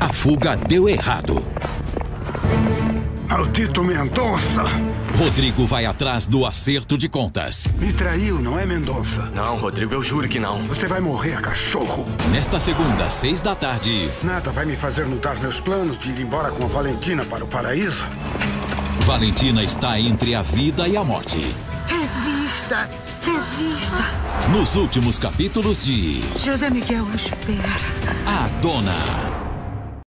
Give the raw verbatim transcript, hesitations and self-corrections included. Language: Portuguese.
A fuga deu errado. Maldito Mendonça! Rodrigo vai atrás do acerto de contas. Me traiu, não é, Mendonça? Não, Rodrigo, eu juro que não. Você vai morrer, cachorro! Nesta segunda, seis da tarde... Nada vai me fazer mudar meus planos de ir embora com a Valentina para o paraíso? Valentina está entre a vida e a morte. Resista! Resista! Nos últimos capítulos de... José Miguel, espera. A Dona...